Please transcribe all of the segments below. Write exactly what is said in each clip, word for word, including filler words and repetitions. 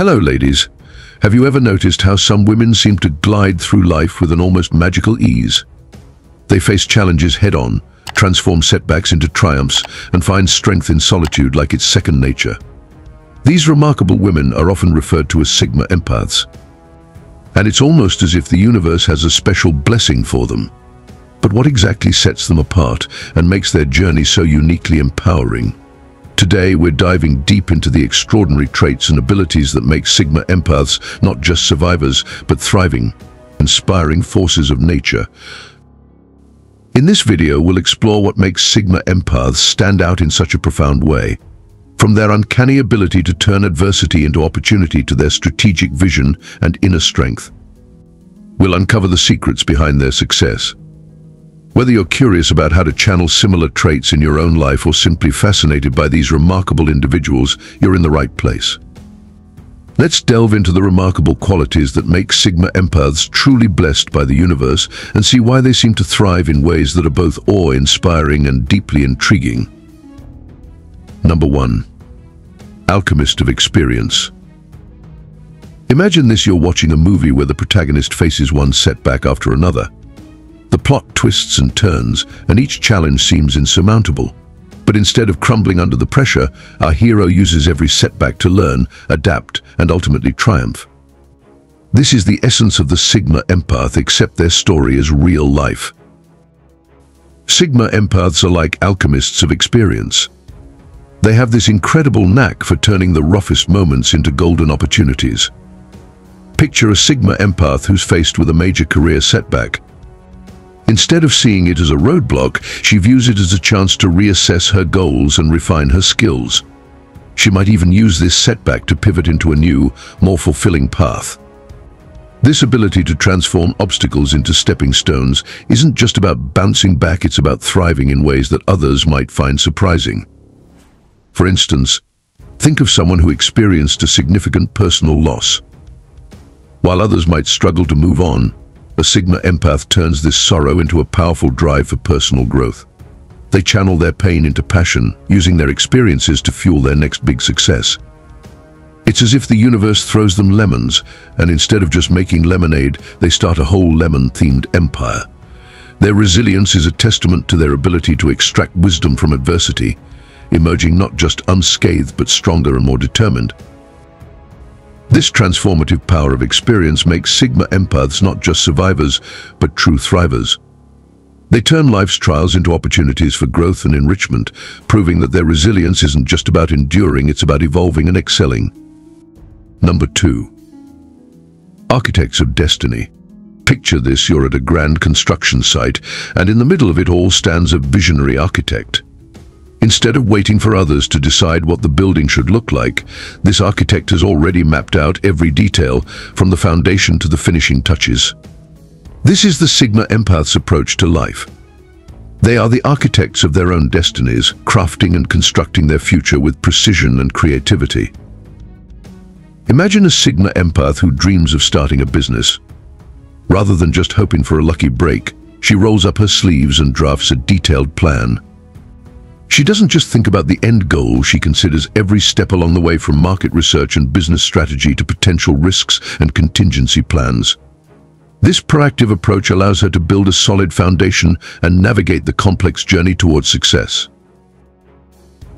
Hello, ladies. Have you ever noticed how some women seem to glide through life with an almost magical ease? They face challenges head-on, transform setbacks into triumphs, and find strength in solitude like its second nature. These remarkable women are often referred to as Sigma empaths. And it's almost as if the universe has a special blessing for them. But what exactly sets them apart and makes their journey so uniquely empowering? Today, we're diving deep into the extraordinary traits and abilities that make Sigma empaths not just survivors, but thriving, inspiring forces of nature. In this video, we'll explore what makes Sigma empaths stand out in such a profound way. From their uncanny ability to turn adversity into opportunity to their strategic vision and inner strength, we'll uncover the secrets behind their success. Whether you're curious about how to channel similar traits in your own life or simply fascinated by these remarkable individuals, you're in the right place. Let's delve into the remarkable qualities that make Sigma empaths truly blessed by the universe and see why they seem to thrive in ways that are both awe-inspiring and deeply intriguing. Number one. Alchemist of experience. Imagine this: you're watching a movie where the protagonist faces one setback after another. The plot twists and turns, and each challenge seems insurmountable. But instead of crumbling under the pressure, our hero uses every setback to learn, adapt, and ultimately triumph. This is the essence of the Sigma empath, except their story is real life. Sigma empaths are like alchemists of experience. They have this incredible knack for turning the roughest moments into golden opportunities. Picture a Sigma empath who's faced with a major career setback. Instead of seeing it as a roadblock, she views it as a chance to reassess her goals and refine her skills. She might even use this setback to pivot into a new, more fulfilling path. This ability to transform obstacles into stepping stones isn't just about bouncing back, it's about thriving in ways that others might find surprising. For instance, think of someone who experienced a significant personal loss. While others might struggle to move on, a Sigma empath turns this sorrow into a powerful drive for personal growth. They channel their pain into passion, using their experiences to fuel their next big success. It's as if the universe throws them lemons, and instead of just making lemonade, they start a whole lemon-themed empire. Their resilience is a testament to their ability to extract wisdom from adversity, emerging not just unscathed but stronger and more determined. This transformative power of experience makes Sigma empaths not just survivors but true thrivers. They turn life's trials into opportunities for growth and enrichment, proving that their resilience isn't just about enduring, it's about evolving and excelling. Number two. Architects of destiny. Picture this: you're at a grand construction site, and in the middle of it all stands a visionary architect. Instead of waiting for others to decide what the building should look like, this architect has already mapped out every detail, from the foundation to the finishing touches. This is the Sigma empath's approach to life. They are the architects of their own destinies, crafting and constructing their future with precision and creativity. Imagine a Sigma empath who dreams of starting a business. Rather than just hoping for a lucky break, she rolls up her sleeves and drafts a detailed plan. She doesn't just think about the end goal, she considers every step along the way, from market research and business strategy to potential risks and contingency plans. This proactive approach allows her to build a solid foundation and navigate the complex journey towards success.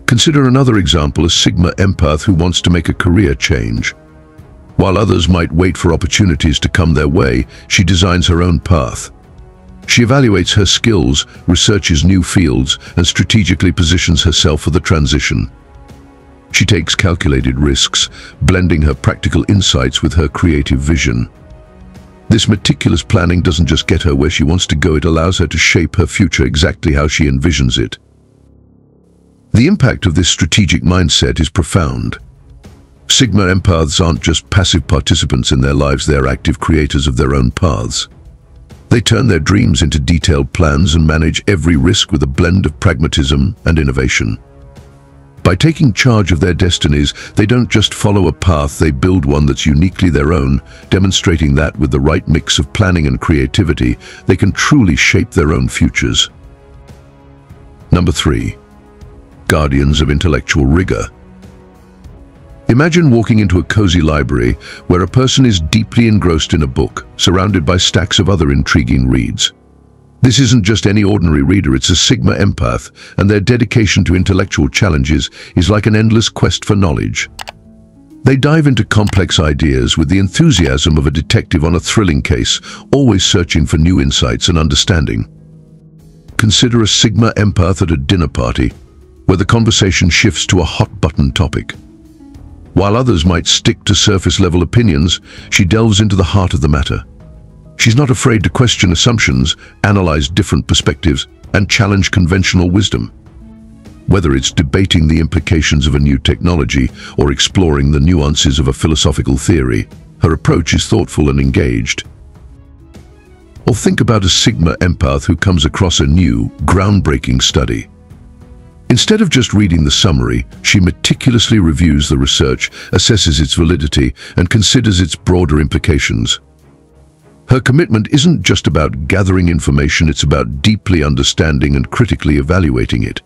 Consider another example: a Sigma empath who wants to make a career change. While others might wait for opportunities to come their way, she designs her own path. She evaluates her skills, researches new fields, and strategically positions herself for the transition. She takes calculated risks, blending her practical insights with her creative vision. This meticulous planning doesn't just get her where she wants to go, it allows her to shape her future exactly how she envisions it. The impact of this strategic mindset is profound. Sigma empaths aren't just passive participants in their lives, they're active creators of their own paths. They turn their dreams into detailed plans and manage every risk with a blend of pragmatism and innovation. By taking charge of their destinies, they don't just follow a path, they build one that's uniquely their own, demonstrating that with the right mix of planning and creativity, they can truly shape their own futures. Number three. Guardians of intellectual rigor. Imagine walking into a cozy library where a person is deeply engrossed in a book, surrounded by stacks of other intriguing reads. This isn't just any ordinary reader, it's a Sigma empath, and their dedication to intellectual challenges is like an endless quest for knowledge. They dive into complex ideas with the enthusiasm of a detective on a thrilling case, always searching for new insights and understanding. Consider a Sigma empath at a dinner party, where the conversation shifts to a hot-button topic. While others might stick to surface-level opinions, she delves into the heart of the matter. She's not afraid to question assumptions, analyze different perspectives, and challenge conventional wisdom. Whether it's debating the implications of a new technology or exploring the nuances of a philosophical theory, her approach is thoughtful and engaged. Or think about a Sigma empath who comes across a new, groundbreaking study. Instead of just reading the summary, she meticulously reviews the research, assesses its validity, and considers its broader implications. Her commitment isn't just about gathering information, it's about deeply understanding and critically evaluating it.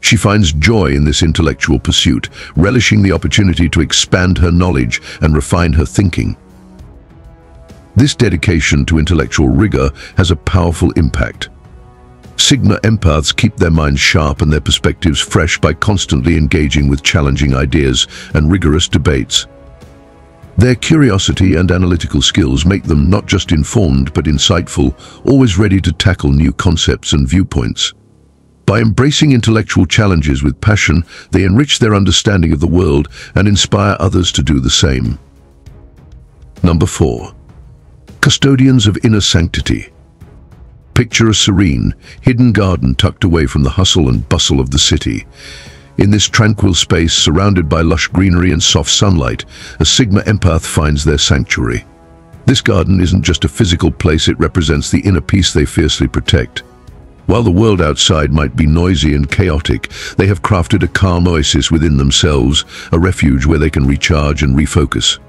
She finds joy in this intellectual pursuit, relishing the opportunity to expand her knowledge and refine her thinking. This dedication to intellectual rigor has a powerful impact. Sigma empaths keep their minds sharp and their perspectives fresh by constantly engaging with challenging ideas and rigorous debates. Their curiosity and analytical skills make them not just informed but insightful, always ready to tackle new concepts and viewpoints. By embracing intellectual challenges with passion, they enrich their understanding of the world and inspire others to do the same. Number four. Custodians of inner sanctity. Picture a serene, hidden garden tucked away from the hustle and bustle of the city. In this tranquil space, surrounded by lush greenery and soft sunlight, a Sigma empath finds their sanctuary. This garden isn't just a physical place, it represents the inner peace they fiercely protect. While the world outside might be noisy and chaotic, they have crafted a calm oasis within themselves, a refuge where they can recharge and refocus.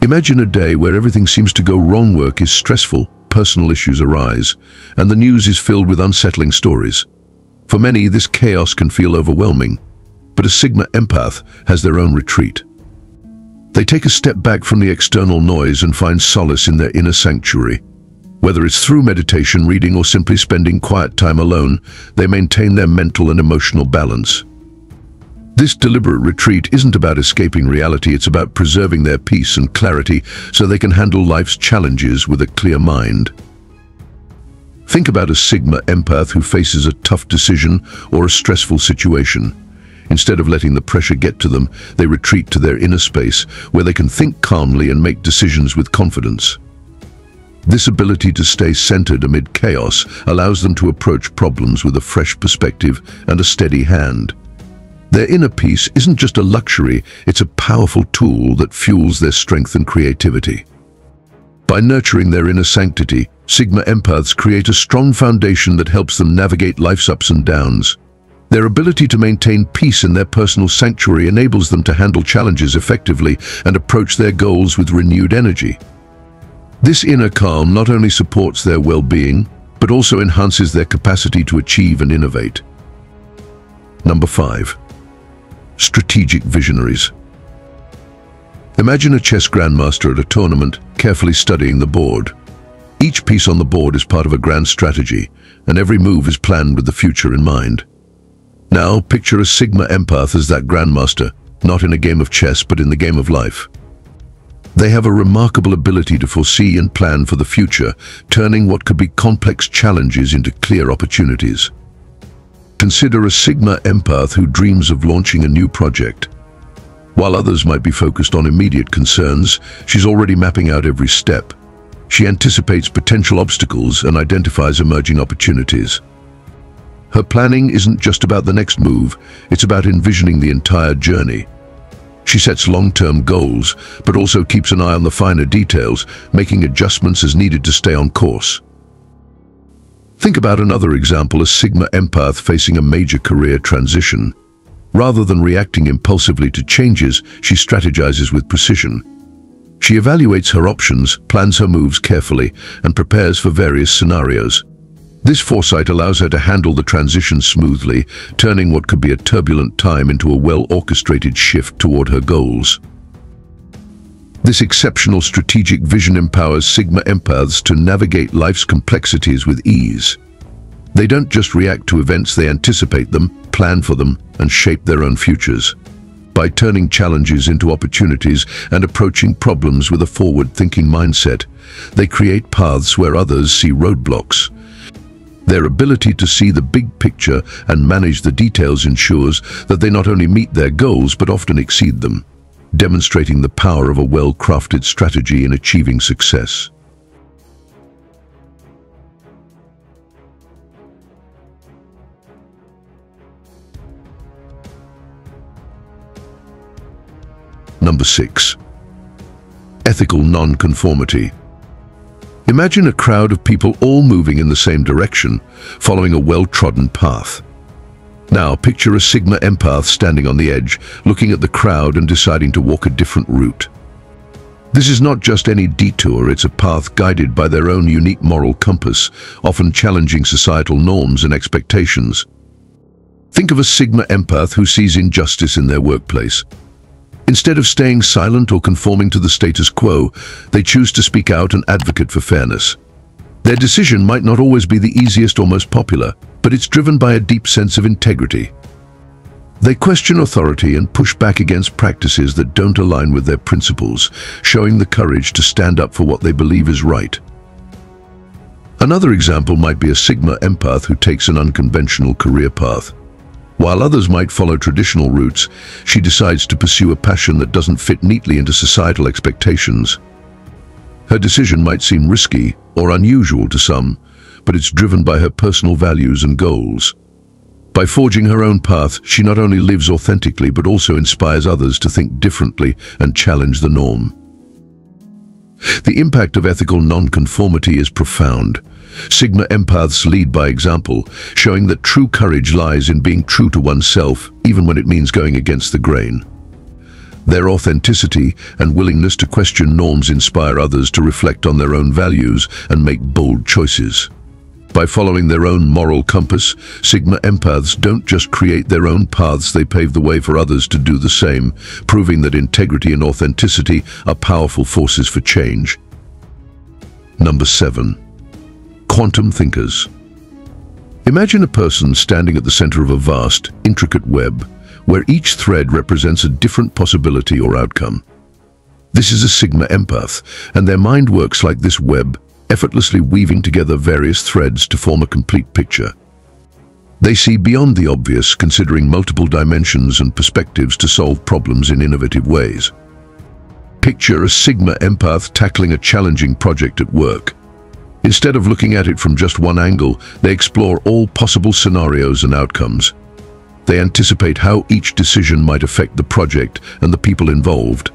Imagine a day where everything seems to go wrong, work is stressful, personal issues arise, and the news is filled with unsettling stories. For many, this chaos can feel overwhelming, but a Sigma empath has their own retreat. They take a step back from the external noise and find solace in their inner sanctuary. Whether it's through meditation, reading, or simply spending quiet time alone, they maintain their mental and emotional balance. This deliberate retreat isn't about escaping reality, it's about preserving their peace and clarity so they can handle life's challenges with a clear mind. Think about a Sigma empath who faces a tough decision or a stressful situation. Instead of letting the pressure get to them, they retreat to their inner space where they can think calmly and make decisions with confidence. This ability to stay centered amid chaos allows them to approach problems with a fresh perspective and a steady hand. Their inner peace isn't just a luxury, it's a powerful tool that fuels their strength and creativity. By nurturing their inner sanctity, Sigma empaths create a strong foundation that helps them navigate life's ups and downs. Their ability to maintain peace in their personal sanctuary enables them to handle challenges effectively and approach their goals with renewed energy. This inner calm not only supports their well-being, but also enhances their capacity to achieve and innovate. Number five. Strategic visionaries. Imagine a chess grandmaster at a tournament, carefully studying the board. Each piece on the board is part of a grand strategy, and every move is planned with the future in mind. Now, picture a Sigma empath as that grandmaster, not in a game of chess, but in the game of life. They have a remarkable ability to foresee and plan for the future, turning what could be complex challenges into clear opportunities. Consider a Sigma empath who dreams of launching a new project. While others might be focused on immediate concerns, she's already mapping out every step. She anticipates potential obstacles and identifies emerging opportunities. Her planning isn't just about the next move, it's about envisioning the entire journey. She sets long-term goals, but also keeps an eye on the finer details, making adjustments as needed to stay on course. Think about another example, a Sigma empath facing a major career transition. Rather than reacting impulsively to changes, she strategizes with precision. She evaluates her options, plans her moves carefully, and prepares for various scenarios. This foresight allows her to handle the transition smoothly, turning what could be a turbulent time into a well-orchestrated shift toward her goals. This exceptional strategic vision empowers Sigma empaths to navigate life's complexities with ease. They don't just react to events, they anticipate them, plan for them, and shape their own futures. By turning challenges into opportunities and approaching problems with a forward-thinking mindset, they create paths where others see roadblocks. Their ability to see the big picture and manage the details ensures that they not only meet their goals but often exceed them, demonstrating the power of a well-crafted strategy in achieving success. Number six. Ethical non-conformity. Imagine a crowd of people all moving in the same direction, following a well-trodden path. Now picture a Sigma empath standing on the edge, looking at the crowd and deciding to walk a different route. This is not just any detour, it's a path guided by their own unique moral compass, often challenging societal norms and expectations. Think of a Sigma empath who sees injustice in their workplace. Instead of staying silent or conforming to the status quo, they choose to speak out and advocate for fairness. Their decision might not always be the easiest or most popular, but it's driven by a deep sense of integrity. They question authority and push back against practices that don't align with their principles, showing the courage to stand up for what they believe is right. Another example might be a Sigma empath who takes an unconventional career path. While others might follow traditional routes, she decides to pursue a passion that doesn't fit neatly into societal expectations. Her decision might seem risky or unusual to some, but it's driven by her personal values and goals. By forging her own path, she not only lives authentically but also inspires others to think differently and challenge the norm. The impact of ethical non-conformity is profound. Sigma empaths lead by example, showing that true courage lies in being true to oneself, even when it means going against the grain. Their authenticity and willingness to question norms inspire others to reflect on their own values and make bold choices. By following their own moral compass, Sigma empaths don't just create their own paths, they pave the way for others to do the same, proving that integrity and authenticity are powerful forces for change. Number seven. Quantum thinkers. Imagine a person standing at the center of a vast, intricate web, where each thread represents a different possibility or outcome. This is a Sigma empath, and their mind works like this web, effortlessly weaving together various threads to form a complete picture. They see beyond the obvious, considering multiple dimensions and perspectives to solve problems in innovative ways. Picture a Sigma empath tackling a challenging project at work. Instead of looking at it from just one angle, they explore all possible scenarios and outcomes. They anticipate how each decision might affect the project and the people involved.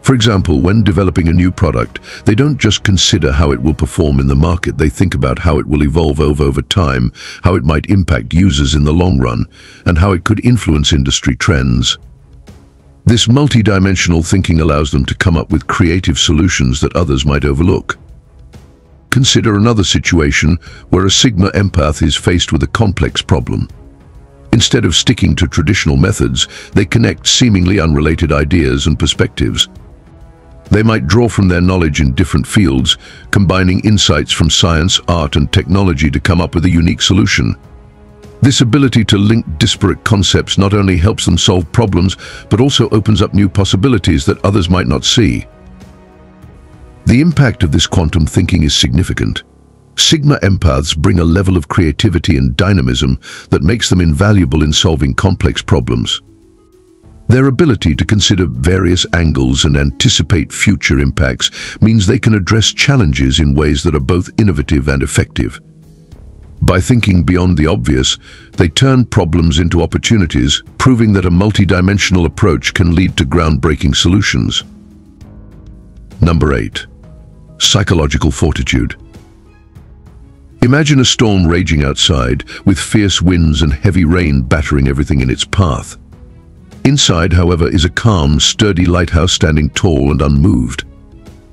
For example, when developing a new product, they don't just consider how it will perform in the market, they think about how it will evolve over time, how it might impact users in the long run, and how it could influence industry trends. This multi-dimensional thinking allows them to come up with creative solutions that others might overlook. Consider another situation where a Sigma empath is faced with a complex problem. Instead of sticking to traditional methods, they connect seemingly unrelated ideas and perspectives. They might draw from their knowledge in different fields, combining insights from science, art, and technology to come up with a unique solution. This ability to link disparate concepts not only helps them solve problems, but also opens up new possibilities that others might not see. The impact of this quantum thinking is significant. Sigma empaths bring a level of creativity and dynamism that makes them invaluable in solving complex problems. Their ability to consider various angles and anticipate future impacts means they can address challenges in ways that are both innovative and effective. By thinking beyond the obvious, they turn problems into opportunities, proving that a multidimensional approach can lead to groundbreaking solutions. Number eight. Psychological fortitude. Imagine a storm raging outside, with fierce winds and heavy rain battering everything in its path. Inside, however, is a calm, sturdy lighthouse standing tall and unmoved.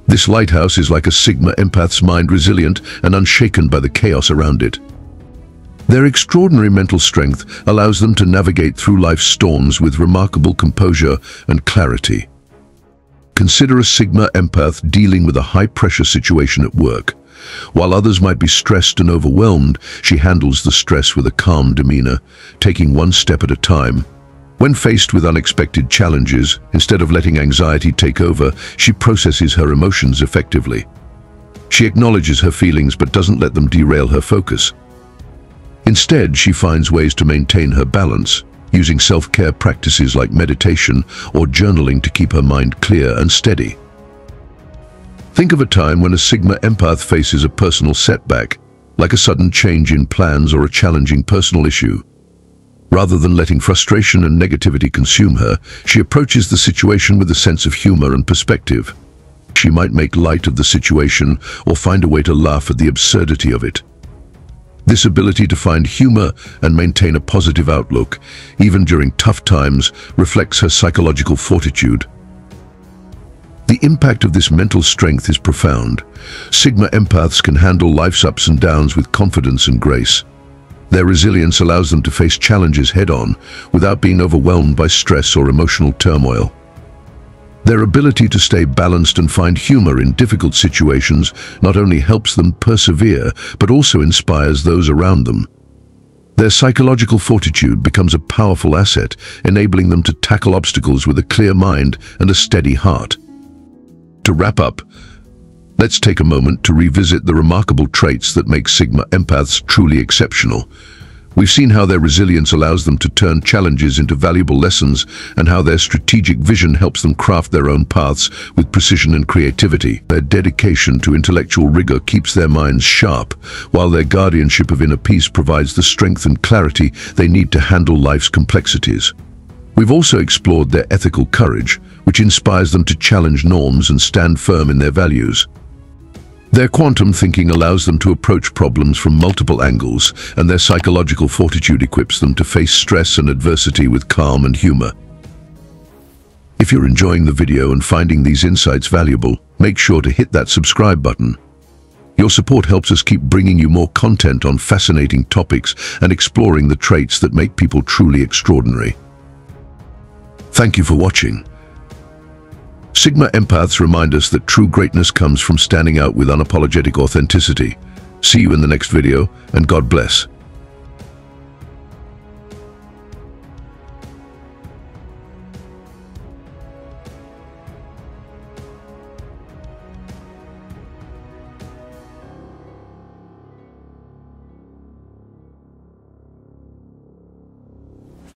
This lighthouse is like a Sigma empath's mind, resilient and unshaken by the chaos around it. Their extraordinary mental strength allows them to navigate through life's storms with remarkable composure and clarity. Consider a Sigma empath dealing with a high-pressure situation at work. While others might be stressed and overwhelmed, she handles the stress with a calm demeanor, taking one step at a time. When faced with unexpected challenges, instead of letting anxiety take over, she processes her emotions effectively. She acknowledges her feelings but doesn't let them derail her focus. Instead, she finds ways to maintain her balance, using self-care practices like meditation or journaling to keep her mind clear and steady. Think of a time when a Sigma empath faces a personal setback, like a sudden change in plans or a challenging personal issue. Rather than letting frustration and negativity consume her, she approaches the situation with a sense of humor and perspective. She might make light of the situation or find a way to laugh at the absurdity of it. This ability to find humor and maintain a positive outlook, even during tough times, reflects her psychological fortitude. The impact of this mental strength is profound. Sigma empaths can handle life's ups and downs with confidence and grace. Their resilience allows them to face challenges head-on without being overwhelmed by stress or emotional turmoil. Their ability to stay balanced and find humor in difficult situations not only helps them persevere, but also inspires those around them. Their psychological fortitude becomes a powerful asset, enabling them to tackle obstacles with a clear mind and a steady heart. To wrap up, let's take a moment to revisit the remarkable traits that make Sigma empaths truly exceptional. We've seen how their resilience allows them to turn challenges into valuable lessons and how their strategic vision helps them craft their own paths with precision and creativity. Their dedication to intellectual rigor keeps their minds sharp, while their guardianship of inner peace provides the strength and clarity they need to handle life's complexities. We've also explored their ethical courage, which inspires them to challenge norms and stand firm in their values. Their quantum thinking allows them to approach problems from multiple angles, and their psychological fortitude equips them to face stress and adversity with calm and humor. If you're enjoying the video and finding these insights valuable, make sure to hit that subscribe button. Your support helps us keep bringing you more content on fascinating topics and exploring the traits that make people truly extraordinary. Thank you for watching. Sigma empaths remind us that true greatness comes from standing out with unapologetic authenticity. See you in the next video, and God bless.